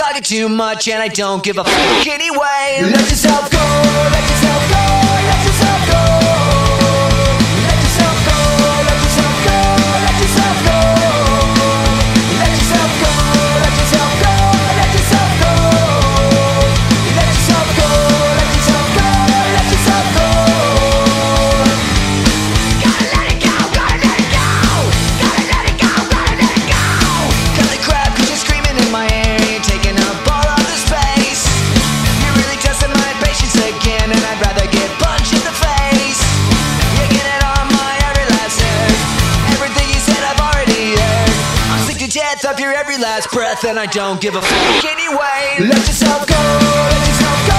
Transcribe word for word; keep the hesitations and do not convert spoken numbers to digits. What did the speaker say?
talking too much and I don't give a fuck anyway. Let yourself go, let yourself go, let yourself go. Let yourself go, let yourself go, let yourself go. Let yourself go, let yourself go, let yourself go. Let yourself go, let yourself go, let yourself go. Gotta let it go, gotta let it go. Gotta let it go, gotta let it go. Cut the crap cause you're screaming in my ear. Death of your every last breath, and I don't give a fuck anyway. Let yourself go, let yourself go.